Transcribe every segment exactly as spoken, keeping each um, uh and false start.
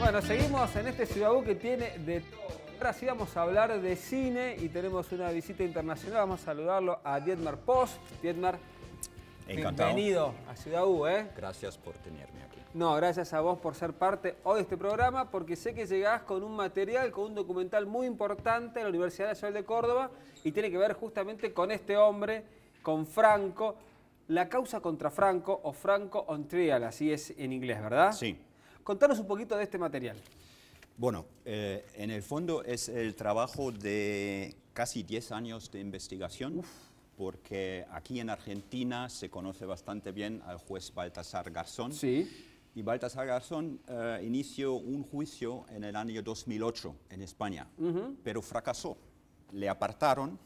Bueno, seguimos en este Ciudadú que tiene de todo. Ahora sí vamos a hablar de cine y tenemos una visita internacional. Vamos a saludarlo a Dietmar Post. Dietmar, encantado. Bienvenido a Ciudadú, ¿eh? Gracias por tenerme aquí. No, gracias a vos por ser parte hoy de este programa, porque sé que llegás con un material, con un documental muy importante de la Universidad Nacional de Córdoba y tiene que ver justamente con este hombre, con Franco, La causa contra Franco o Franco on Trial, así es en inglés, ¿verdad? Sí. Contanos un poquito de este material. Bueno, eh, en el fondo es el trabajo de casi diez años de investigación. Uf. Porque aquí en Argentina se conoce bastante bien al juez Baltasar Garzón. Sí. Y Baltasar Garzón eh, inició un juicio en el año dos mil ocho en España, uh-huh. pero fracasó. Le apartaron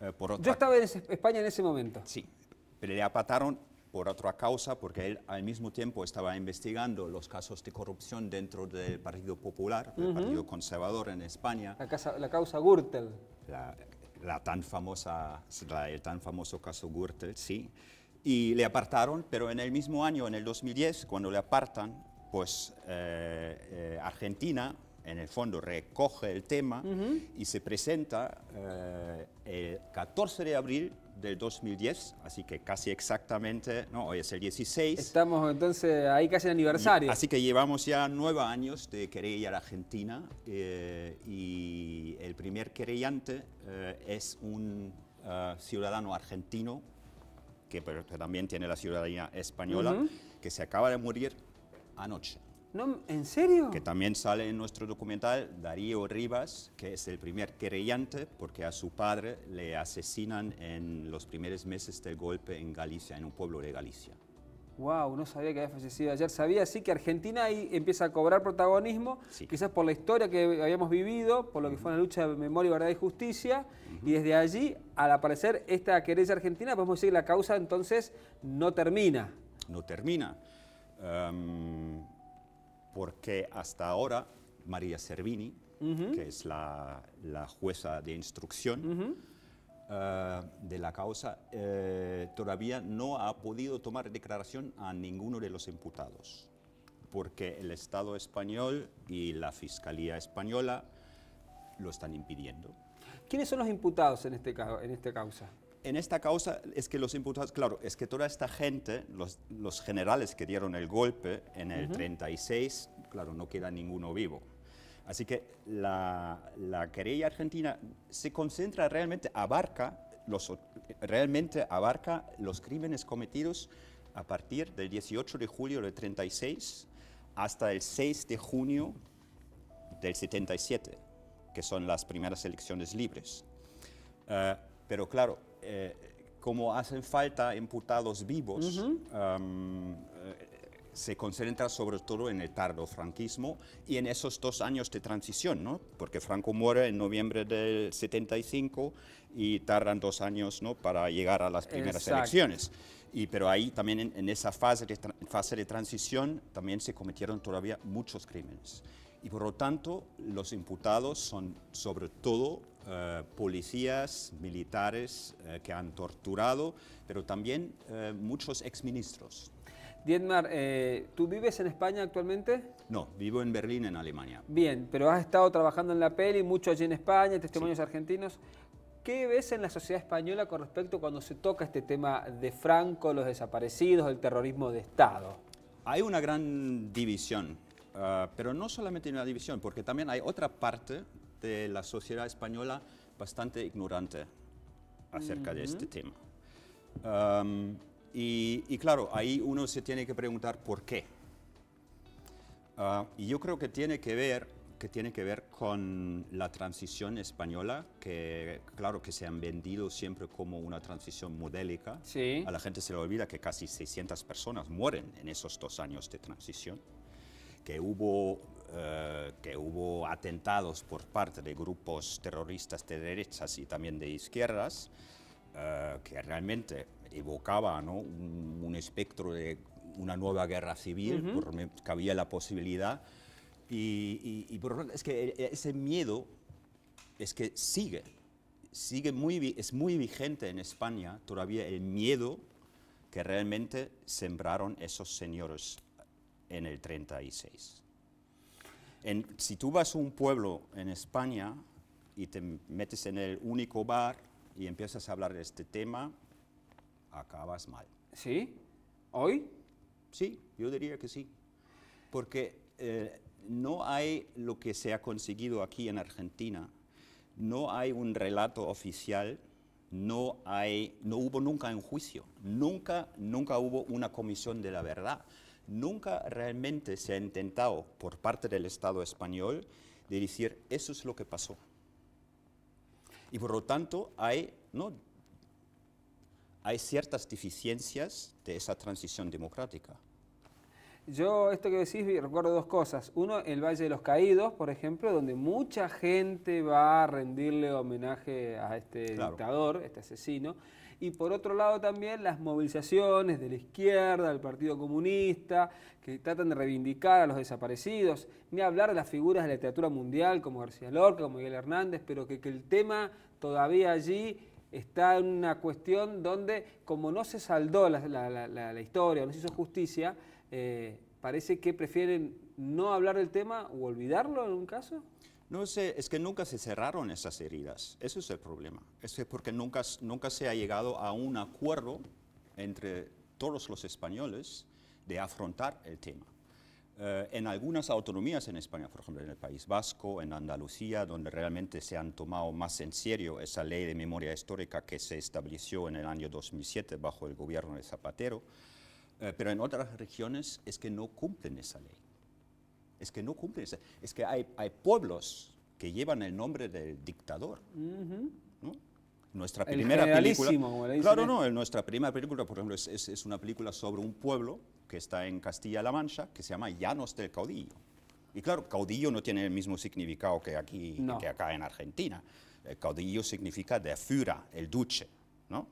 eh, por otra... Yo estaba en España en ese momento. Sí, pero le apartaron por otra causa porque él al mismo tiempo estaba investigando los casos de corrupción dentro del Partido Popular, uh-huh. el Partido Conservador en España. La, casa, la causa Gürtel. La, La tan famosa, el tan famoso caso Gürtel, sí. Y le apartaron, pero en el mismo año, en el dos mil diez, cuando le apartan, pues eh, eh, Argentina, en el fondo, recoge el tema uh-huh. y se presenta eh, el catorce de abril del dos mil diez, así que casi exactamente, no, hoy es el dieciséis. Estamos entonces ahí casi en aniversario. Y, así que llevamos ya nueve años de querella a la Argentina eh, y el primer querellante eh, es un uh, ciudadano argentino que, pero, que también tiene la ciudadanía española, uh-huh. que se acaba de morir anoche. No, ¿en serio? Que también sale en nuestro documental Darío Rivas, que es el primer querellante porque a su padre le asesinan en los primeros meses del golpe en Galicia, en un pueblo de Galicia. Wow, no sabía que había fallecido ayer. Sabía, sí, que Argentina ahí empieza a cobrar protagonismo, sí. quizás por la historia que habíamos vivido, por lo que uh-huh. fue la lucha de memoria, verdad y justicia, uh-huh. y desde allí, al aparecer esta querella argentina, podemos decir que la causa entonces no termina. No termina. Um... Porque hasta ahora María Servini, uh-huh. que es la, la jueza de instrucción uh-huh. uh, de la causa, eh, todavía no ha podido tomar declaración a ninguno de los imputados. Porque el Estado español y la Fiscalía española lo están impidiendo. ¿Quiénes son los imputados en, este, en esta causa? En esta causa es que los imputados, claro, es que toda esta gente, los, los generales que dieron el golpe en el uh-huh. treinta y seis, claro, no queda ninguno vivo. Así que la, la querella argentina se concentra realmente, abarca los, realmente abarca los crímenes cometidos a partir del dieciocho de julio del treinta y seis hasta el seis de junio del setenta y siete, que son las primeras elecciones libres. Uh, pero claro... Eh, como hacen falta imputados vivos, uh-huh. um, eh, se concentra sobre todo en el tardo franquismo y en esos dos años de transición, ¿no? Porque Franco muere en noviembre del setenta y cinco y tardan dos años, ¿no?, para llegar a las primeras Exacto. elecciones. Y, pero ahí también en, en esa fase de, fase de transición también se cometieron todavía muchos crímenes. Y por lo tanto los imputados son sobre todo Uh, policías, militares uh, que han torturado, pero también uh, muchos exministros. Dietmar, eh, ¿tú vives en España actualmente? No, vivo en Berlín, en Alemania. Bien, pero has estado trabajando en la peli, mucho allí en España, testimonios sí. argentinos. ¿Qué ves en la sociedad española con respecto cuando se toca este tema de Franco, los desaparecidos, el terrorismo de Estado? Hay una gran división, uh, pero no solamente una división, porque también hay otra parte de la sociedad española bastante ignorante acerca uh-huh. de este tema. Um, y, y claro, ahí uno se tiene que preguntar por qué. Uh, y yo creo que tiene que, ver, que tiene que ver con la transición española, que claro que se han vendido siempre como una transición modélica. Sí. A la gente se le olvida que casi seiscientas personas mueren en esos dos años de transición, que hubo... Uh, que hubo atentados por parte de grupos terroristas de derechas y también de izquierdas, uh, que realmente evocaba, ¿no?, un, un espectro de una nueva guerra civil, uh-huh. por que había la posibilidad. Y, y, y por, es que ese miedo es que sigue, sigue muy, es muy vigente en España todavía el miedo que realmente sembraron esos señores en el treinta y seis. En, si tú vas a un pueblo en España y te metes en el único bar y empiezas a hablar de este tema, acabas mal. ¿Sí? ¿Hoy? Sí, yo diría que sí. Porque eh, no hay lo que se ha conseguido aquí en Argentina, no hay un relato oficial, no hay, no hubo nunca un juicio, nunca, nunca hubo una comisión de la verdad. Nunca realmente se ha intentado por parte del Estado español de decir eso es lo que pasó. Y por lo tanto hay, ¿no? hay ciertas deficiencias de esa transición democrática. Yo, esto que decís, recuerdo dos cosas. Uno, el Valle de los Caídos, por ejemplo, donde mucha gente va a rendirle homenaje a este claro. dictador, este asesino. Y por otro lado también las movilizaciones de la izquierda, del Partido Comunista, que tratan de reivindicar a los desaparecidos, ni hablar de las figuras de la literatura mundial como García Lorca, como Miguel Hernández, pero que, que el tema todavía allí está en una cuestión donde, como no se saldó la, la, la, la historia, no se hizo justicia, eh, parece que prefieren no hablar del tema o olvidarlo en un caso. No sé, es que nunca se cerraron esas heridas, eso es el problema. Es que porque nunca, nunca se ha llegado a un acuerdo entre todos los españoles de afrontar el tema. Eh, en algunas autonomías en España, por ejemplo en el País Vasco, en Andalucía, donde realmente se han tomado más en serio esa ley de memoria histórica que se estableció en el año dos mil siete bajo el gobierno de Zapatero, eh, pero en otras regiones es que no cumplen esa ley. Es que no cumplen, es que hay, hay pueblos que llevan el nombre del dictador. Uh-huh. ¿no? Nuestra el primera película, claro, no, nuestra primera película, por ejemplo, es, es, es una película sobre un pueblo que está en Castilla-La Mancha, que se llama Llanos del Caudillo. Y claro, caudillo no tiene el mismo significado que aquí, no. que acá en Argentina. El caudillo significa de Führer, el duce, ¿no?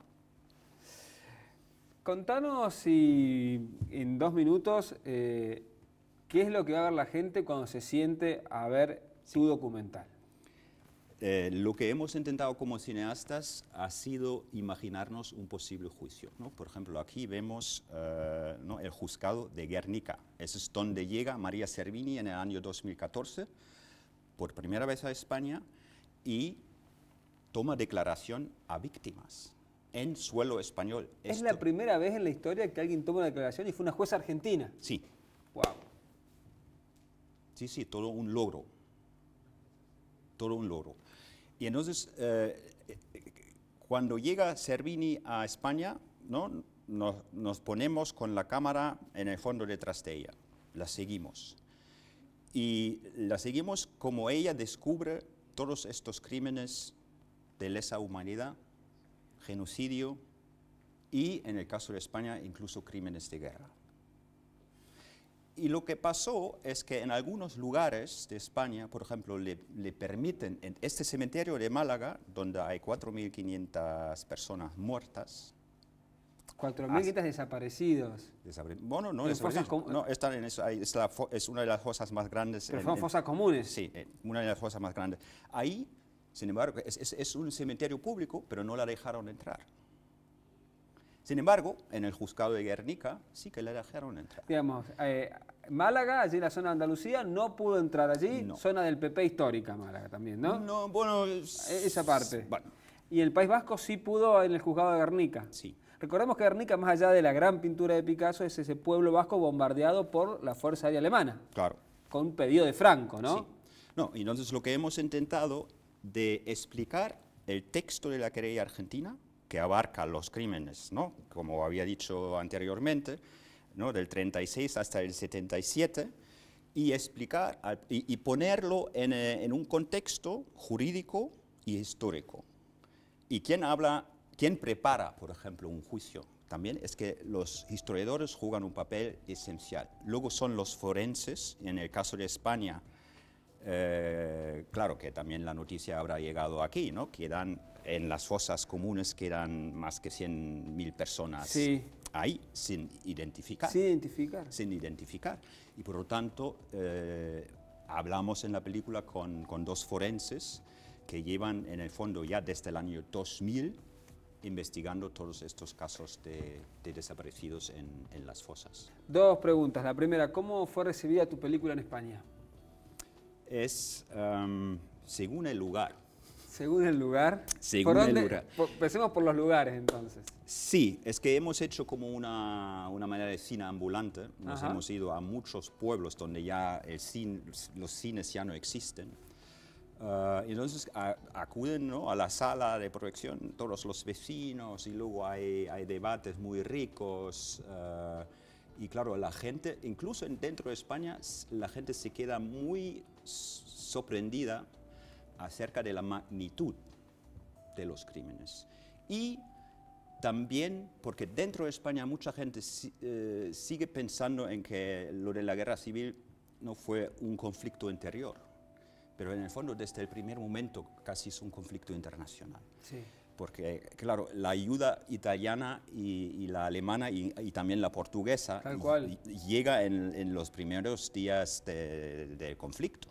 Contanos si en dos minutos. Eh, ¿Qué es lo que va a ver la gente cuando se siente a ver su documental? Eh, lo que hemos intentado como cineastas ha sido imaginarnos un posible juicio, ¿no? Por ejemplo, aquí vemos eh, ¿no? el juzgado de Guernica. Ese es donde llega María Servini en el año dos mil catorce, por primera vez a España, y toma declaración a víctimas en suelo español. Es Esto... la primera vez en la historia que alguien toma una declaración y fue una jueza argentina. Sí. Wow. Sí, sí, todo un logro, todo un logro. Y entonces, eh, cuando llega Servini a España, ¿no? nos, nos ponemos con la cámara en el fondo detrás de ella, la seguimos. Y la seguimos como ella descubre todos estos crímenes de lesa humanidad, genocidio y, en el caso de España, incluso crímenes de guerra. Y lo que pasó es que en algunos lugares de España, por ejemplo, le, le permiten, en este cementerio de Málaga, donde hay cuatro mil quinientas personas muertas. cuatro mil quinientos desaparecidos. Desapare bueno, no desaparecidos. No, están en eso, es, la es una de las fosas más grandes. Pero en, son en, fosas comunes. Sí, una de las fosas más grandes. Ahí, sin embargo, es, es, es un cementerio público, pero no la dejaron entrar. Sin embargo, en el juzgado de Guernica sí que le dejaron entrar. Digamos, eh, Málaga, allí en la zona de Andalucía, no pudo entrar allí, no. Zona del P P histórica Málaga también, ¿no? No, bueno... Es, esa parte. Bueno. Y el País Vasco sí pudo en el juzgado de Guernica. Sí. Recordemos que Guernica, más allá de la gran pintura de Picasso, es ese pueblo vasco bombardeado por la Fuerza Aérea Alemana. Claro. Con un pedido de Franco, ¿no? Sí. No, y entonces lo que hemos intentado de explicar el texto de la querella argentina, que abarca los crímenes, ¿no? Como había dicho anteriormente, ¿no? Del treinta y seis hasta el setenta y siete, y explicar y, y ponerlo en, en un contexto jurídico y histórico. Y quien habla, quien prepara, por ejemplo, un juicio, también es que los historiadores juegan un papel esencial. Luego son los forenses, en el caso de España, eh, claro que también la noticia habrá llegado aquí, ¿no? Que dan en las fosas comunes quedan más que cien mil personas sí. ahí, sin identificar. Sin identificar. Sin identificar. Y por lo tanto, eh, hablamos en la película con, con dos forenses que llevan en el fondo ya desde el año dos mil investigando todos estos casos de, de desaparecidos en, en las fosas. Dos preguntas. La primera, ¿cómo fue recibida tu película en España? es um, según el lugar. ¿Según el lugar? Según ¿Por el dónde? lugar. Empecemos por los lugares, entonces. Sí, es que hemos hecho como una, una manera de cine ambulante. Nos Ajá. hemos ido a muchos pueblos donde ya el cine, los cines ya no existen. Uh, entonces a, acuden, ¿no?, a la sala de proyección todos los vecinos y luego hay, hay debates muy ricos. Uh, y claro, la gente, incluso dentro de España, la gente se queda muy sorprendida acerca de la magnitud de los crímenes. Y también porque dentro de España mucha gente si, eh, sigue pensando en que lo de la guerra civil no fue un conflicto interior. Pero en el fondo, desde el primer momento, casi es un conflicto internacional. Sí. Porque, claro, la ayuda italiana y, y la alemana y, y también la portuguesa Tal cual. Y, y llega en, en los primeros días del de conflicto,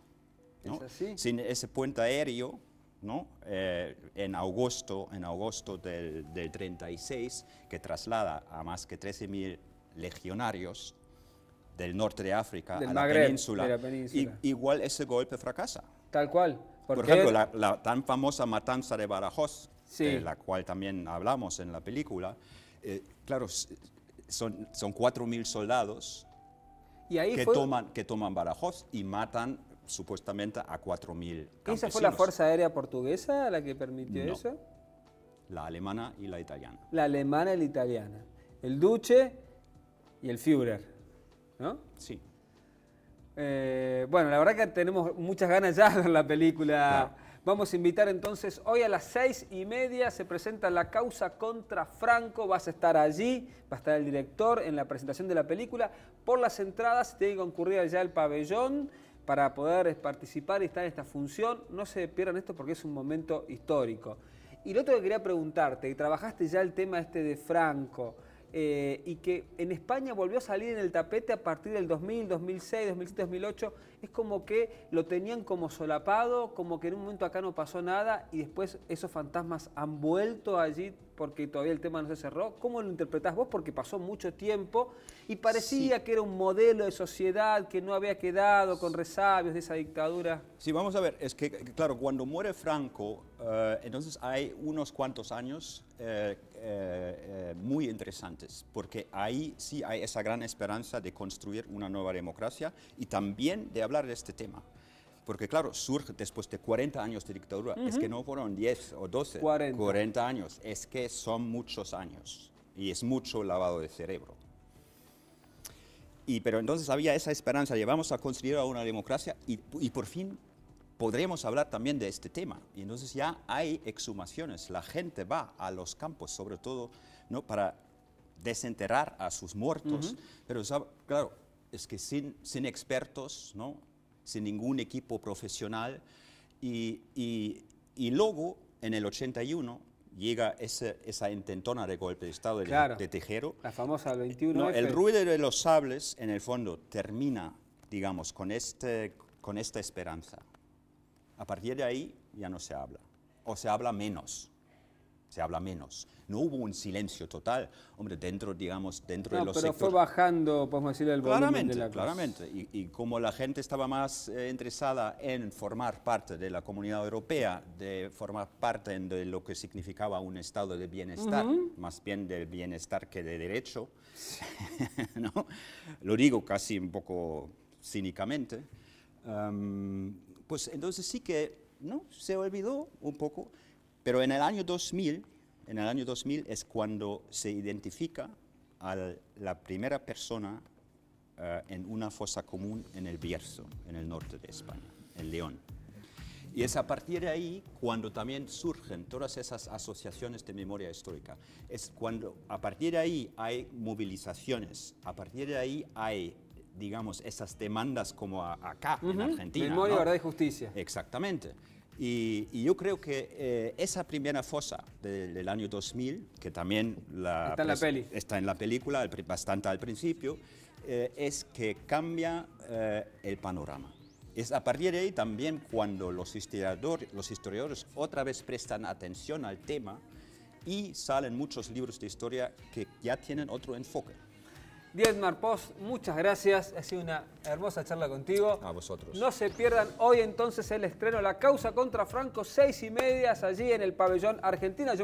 ¿no? ¿Es así? Sin ese puente aéreo, ¿no? eh, en agosto, en agosto del, del treinta y seis, que traslada a más que trece mil legionarios del norte de África del a Magreb, la península, de la península. Y, igual ese golpe fracasa. Tal cual. Por ejemplo, la, la tan famosa matanza de Badajoz, sí. de la cual también hablamos en la película, eh, claro, son, son cuatro mil soldados y ahí que, fue... toman, que toman Badajoz y matan supuestamente a cuatro mil campesinos. ¿Esa fue la Fuerza Aérea Portuguesa la que permitió no. eso? La alemana y la italiana. La alemana y la italiana. El Duce y el Führer, ¿no? Sí. Eh, bueno, la verdad que tenemos muchas ganas ya de ver la película. Claro. Vamos a invitar entonces, hoy a las seis y media se presenta La causa contra Franco. Vas a estar allí, va a estar el director en la presentación de la película. Por las entradas tiene que concurrir allá al pabellón para poder participar y estar en esta función. No se pierdan esto porque es un momento histórico. Y lo otro que quería preguntarte, que trabajaste ya el tema este de Franco... Eh, y que en España volvió a salir en el tapete a partir del dos mil, dos mil seis, dos mil siete, dos mil ocho, es como que lo tenían como solapado, como que en un momento acá no pasó nada y después esos fantasmas han vuelto allí porque todavía el tema no se cerró. ¿Cómo lo interpretás vos? Porque pasó mucho tiempo y parecía sí. que era un modelo de sociedad que no había quedado con resabios de esa dictadura. Sí, vamos a ver, es que claro, cuando muere Franco, eh, entonces hay unos cuantos años eh, Eh, eh, muy interesantes, porque ahí sí hay esa gran esperanza de construir una nueva democracia y también de hablar de este tema. Porque claro, surge después de cuarenta años de dictadura, uh-huh. es que no fueron diez o doce, cuarenta. cuarenta años, es que son muchos años y es mucho lavado de cerebro. Y, pero entonces había esa esperanza de vamos a construir una democracia y, y por fin podremos hablar también de este tema. Y entonces ya hay exhumaciones, la gente va a los campos, sobre todo, ¿no?, para desenterrar a sus muertos. Uh-huh. Pero ¿sabes? Claro, es que sin, sin expertos, ¿no?, sin ningún equipo profesional. Y, y, y luego, en el ochenta y uno, llega ese, esa intentona de golpe de Estado claro. de, de Tejero. La famosa veintiuno F. ¿No? El ruido de los sables, en el fondo, termina, digamos, con, este, con esta esperanza. A partir de ahí ya no se habla, o se habla menos, se habla menos. No hubo un silencio total, hombre, dentro, digamos, dentro no, de los sectores. Pero fue bajando, podemos decir, el volumen de la cosa. Claramente, y, y como la gente estaba más eh, interesada en formar parte de la Comunidad Europea, de formar parte en de lo que significaba un estado de bienestar, uh-huh. más bien de bienestar que de derecho, ¿no? Lo digo casi un poco cínicamente, um, pues entonces sí que ¿no? se olvidó un poco, pero en el año dos mil, en el año dos mil es cuando se identifica a la primera persona uh, en una fosa común en el Bierzo, en el norte de España, en León. Y es a partir de ahí cuando también surgen todas esas asociaciones de memoria histórica. Es cuando a partir de ahí hay movilizaciones, a partir de ahí hay... digamos, esas demandas como a, acá, uh-huh. en Argentina. Memoria, ¿no? Verdad y justicia. Exactamente. Y, y yo creo que eh, esa primera fosa de, del año dos mil, que también la está, en la peli. está en la película, el, bastante al principio, eh, es que cambia eh, el panorama. Es a partir de ahí también cuando los historiadores, los historiadores otra vez prestan atención al tema y salen muchos libros de historia que ya tienen otro enfoque. Dietmar Post, muchas gracias. Ha sido una hermosa charla contigo. A vosotros. No se pierdan hoy entonces el estreno La causa contra Franco, seis y media, allí en el Pabellón Argentina. Yo